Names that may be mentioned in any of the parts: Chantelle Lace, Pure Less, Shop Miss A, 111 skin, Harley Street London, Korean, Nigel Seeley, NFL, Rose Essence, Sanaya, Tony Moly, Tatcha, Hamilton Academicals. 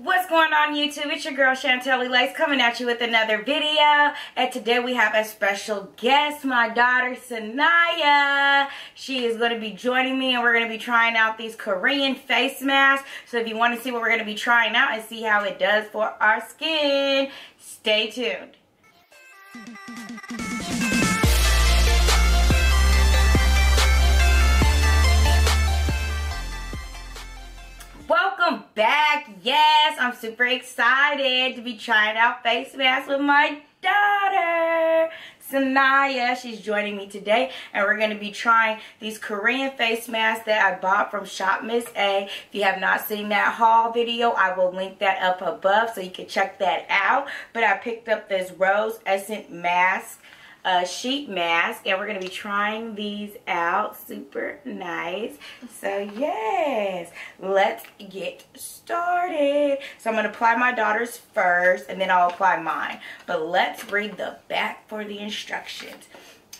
What's going on YouTube? It's your girl Chantelle Lace coming at you with another video, and today we have a special guest, my daughter Sanaya. She is going to be joining me and we're going to be trying out these Korean face masks. So if you want to see what we're going to be trying out and see how it does for our skin, stay tuned. Welcome back. Yes, I'm super excited to be trying out face masks with my daughter, Sanaya. She's joining me today, and we're going to be trying these Korean face masks that I bought from Shop Miss A. If you have not seen that haul video, I will link that up above so you can check that out. But I picked up this Rose Essence mask, sheet mask, and we're going to be trying these out. Super nice. So yes, let's get started. So I'm going to apply my daughter's first and then I'll apply mine, but let's read the back for the instructions.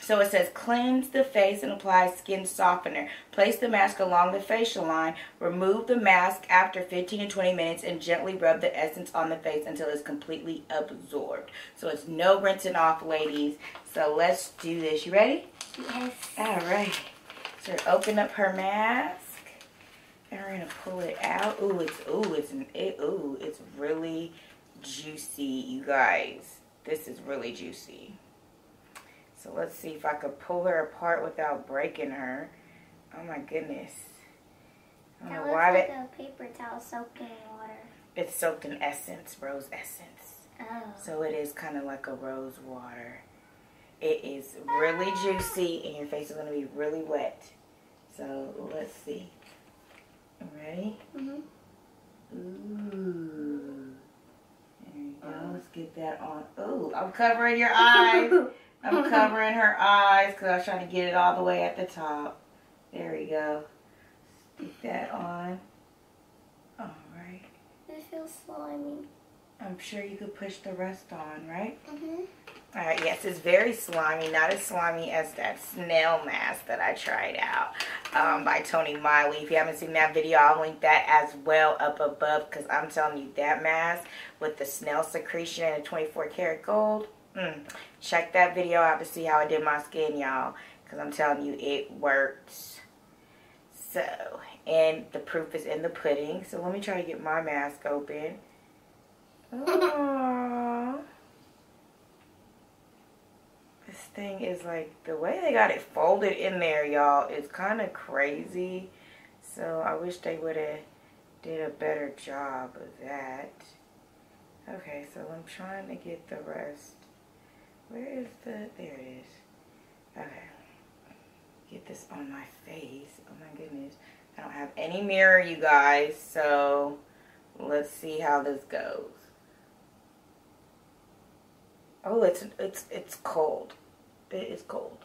So it says, cleanse the face and apply skin softener. Place the mask along the facial line. Remove the mask after 15 to 20 minutes and gently rub the essence on the face until it's completely absorbed. So it's no rinsing off, ladies. So let's do this. You ready? Yes. All right. So open up her mask. And we're going to pull it out. Ooh, it's really juicy, you guys. This is really juicy. So let's see if I could pull her apart without breaking her. Oh my goodness. I don't know why that looks like a paper towel soaked in water. It's soaked in essence, rose essence. Oh. So it is kind of like a rose water. It is really juicy and your face is going to be really wet. So let's see. Ready? Mm-hmm. Ooh. There you go. Let's get that on. Ooh, I'm covering your eyes. I'm covering her eyes because I was trying to get it all the way at the top. There we go. Stick that on. Alright. It feels slimy. I'm sure you could push the rest on, right? Mm-hmm. Alright, yes, it's very slimy. Not as slimy as that snail mask that I tried out by Tony Moly. If you haven't seen that video, I'll link that as well up above because I'm telling you, that mask with the snail secretion and the 24 karat gold. Check that video out to see how I did my skin, y'all, because I'm telling you, it works. So, and the proof is in the pudding. So let me try to get my mask open. Oh, this thing is like, the way they got it folded in there, y'all, is kind of crazy. So I wish they would have did a better job of that. Okay, so I'm trying to get the rest. Where is the, there it is. Okay. Get this on my face. Oh my goodness. I don't have any mirror, you guys. So let's see how this goes. Oh, it's cold. It is cold.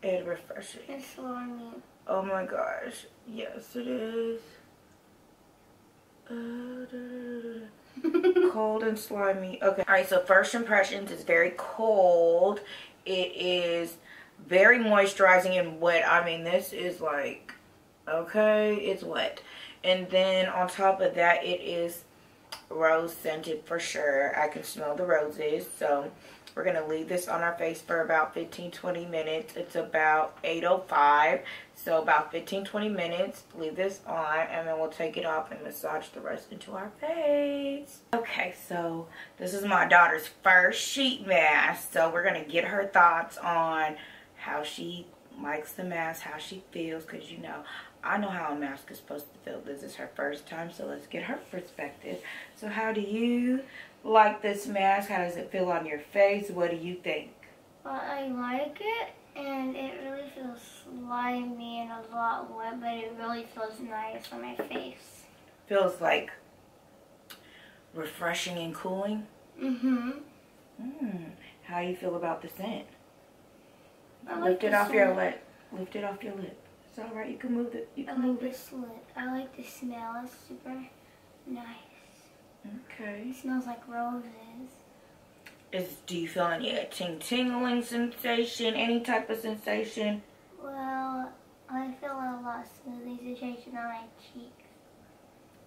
It's refreshing. It's slimy. Oh my gosh. Yes, it is. Cold and slimy. Okay. Alright, so first impressions is very cold. It is very moisturizing and wet. I mean, this is like, okay, it's wet. And then on top of that, it is rose scented for sure. I can smell the roses. So we're going to leave this on our face for about 15-20 minutes. It's about 8:05. So about 15-20 minutes, leave this on, and then we'll take it off and massage the rest into our face. Okay, so this is my daughter's first sheet mask. So we're going to get her thoughts on how she likes the mask, how she feels, because you know, I know how a mask is supposed to feel. This is her first time, so let's get her perspective. So how do you like this mask? How does it feel on your face? What do you think? Well, I like it, and it really feels slimy and a lot wet, but it really feels nice on my face. Feels like refreshing and cooling? Mm-hmm. How do you feel about the scent? Lift it off your lip. It's all right. You can move it. You can move it. I like the smell. It's super nice. Okay. It smells like roses. Do you feel any tingling sensation? Any type of sensation? Well, I feel a lot of smoothing sensation on my cheeks.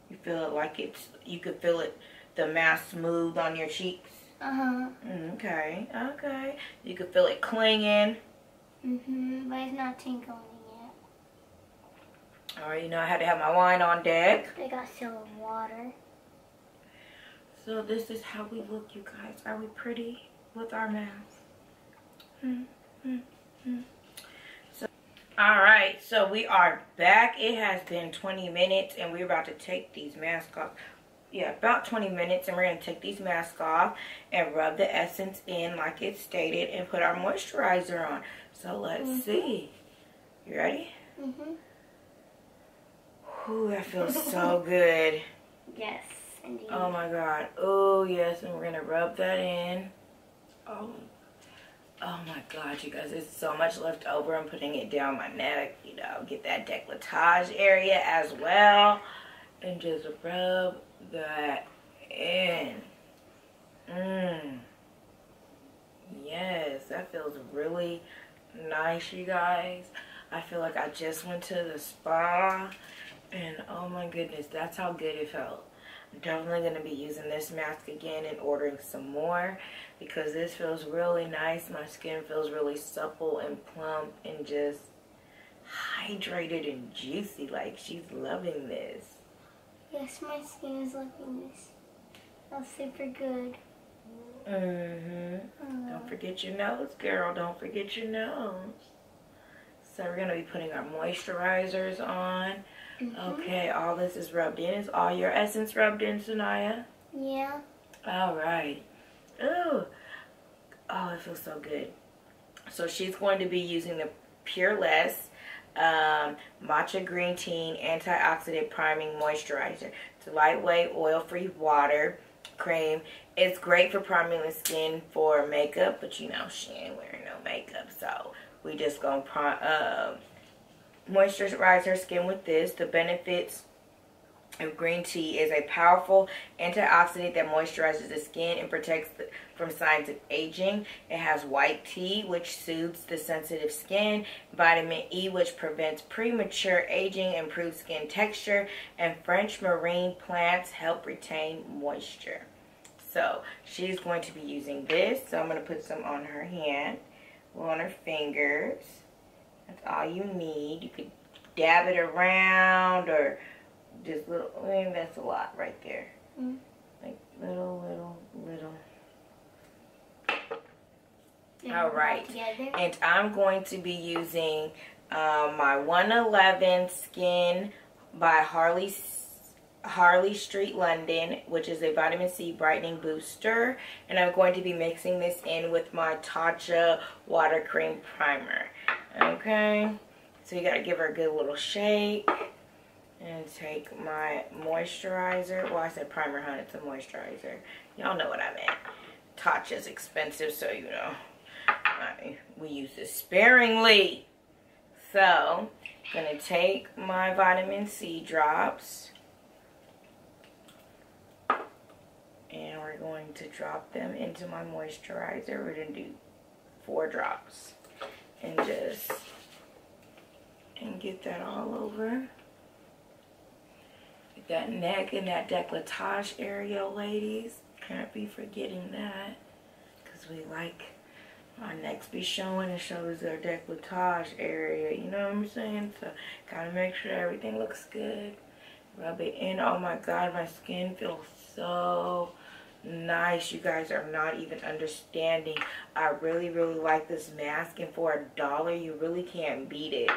You feel it like it's, you could feel it, the mask smooth on your cheeks? Uh-huh. Okay, okay. You could feel it clinging. Mm-hmm, but it's not tinkling yet. All right, you know I had to have my wine on deck. They got some water. So this is how we look, you guys. Are we pretty with our masks? So, all right, so we are back. It has been 20 minutes, and we're about to take these masks off. Yeah, about 20 minutes, and we're going to take these masks off and rub the essence in like it stated and put our moisturizer on. So let's see. You ready? Mm-hmm. Ooh, that feels so good. Yes, indeed. Oh, my God. Oh, yes, and we're going to rub that in. Oh, oh, my God, you guys. There's so much left over. I'm putting it down my neck, you know, get that décolletage area as well. And just rub that in. Yes, that feels really nice, you guys. I feel like I just went to the spa, and oh my goodness, that's how good it felt. I'm definitely going to be using this mask again and ordering some more because this feels really nice. My skin feels really supple and plump and just hydrated and juicy. Like, she's loving this. Yes, my skin is loving this. That's super good. Don't forget your nose, girl. Don't forget your nose. So we're going to be putting our moisturizers on. Okay, all this is rubbed in. Is all your essence rubbed in, Sanaya? Yeah. All right. Ooh. Oh, it feels so good. So she's going to be using the Pure Less matcha green tea antioxidant priming moisturizer. It's a lightweight, oil-free water cream. It's great for priming the skin for makeup, but you know she ain't wearing no makeup, so we just gonna moisturize her skin with this. The benefits of green tea is a powerful antioxidant that moisturizes the skin and protects from signs of aging. It has white tea, which soothes the sensitive skin, vitamin E, which prevents premature aging, improves skin texture, and French marine plants help retain moisture. So she's going to be using this. So I'm going to put some on her hand, on her fingers. That's all you need. You could dab it around or just little, I mean, that's a lot right there. Like little. All right, and I'm going to be using my 111 Skin by Harley Street London, which is a vitamin C brightening booster, and I'm going to be mixing this in with my Tatcha water cream primer. Okay, so you got to give her a good little shake. And take my moisturizer. Well, I said primer, honey. It's a moisturizer. Y'all know what I meant. Tatcha's expensive, so you know. We use this sparingly. So, I'm going to take my vitamin C drops. And we're going to drop them into my moisturizer. We're going to do 4 drops. And just... and get that all over. That neck and that décolletage area, ladies. Can't be forgetting that. Because we like our necks be showing, and shows their décolletage area. You know what I'm saying? So, gotta make sure everything looks good. Rub it in. Oh my God, my skin feels so nice. You guys are not even understanding. I really, really like this mask. And for $1, you really can't beat it.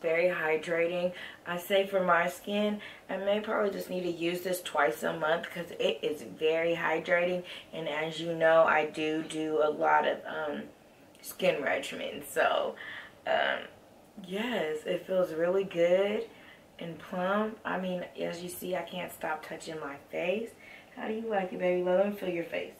Very hydrating. I say for my skin, I may probably just need to use this twice a month because it is very hydrating. And as you know, I do a lot of skin regimens. So, yes, it feels really good and plump. I mean, as you see, I can't stop touching my face. How do you like it, baby? Let me feel your face.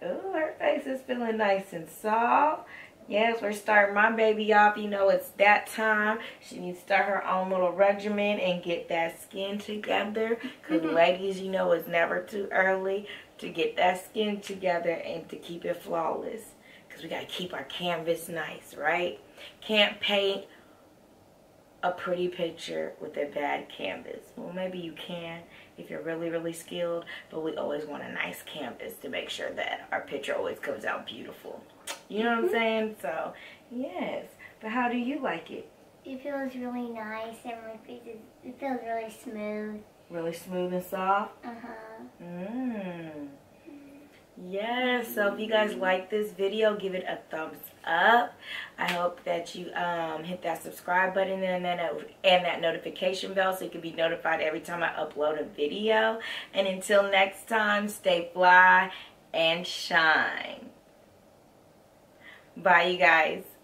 Oh, her face is feeling nice and soft. Yes, we're starting my baby off. You know it's that time. She needs to start her own little regimen and get that skin together. Because ladies, you know it's never too early to get that skin together and to keep it flawless. Because we got to keep our canvas nice, right? Can't paint a pretty picture with a bad canvas. Well, maybe you can if you're really, really skilled, but we always want a nice canvas to make sure that our picture always comes out beautiful. You know what I'm saying? So, yes. But how do you like it? It feels really nice, and it feels really smooth. Really smooth and soft? Uh-huh. Mmm. Yes, so if you guys like this video, give it a thumbs up. I hope that you hit that subscribe button and that notification bell so you can be notified every time I upload a video. And until next time, stay fly and shine. Bye, you guys.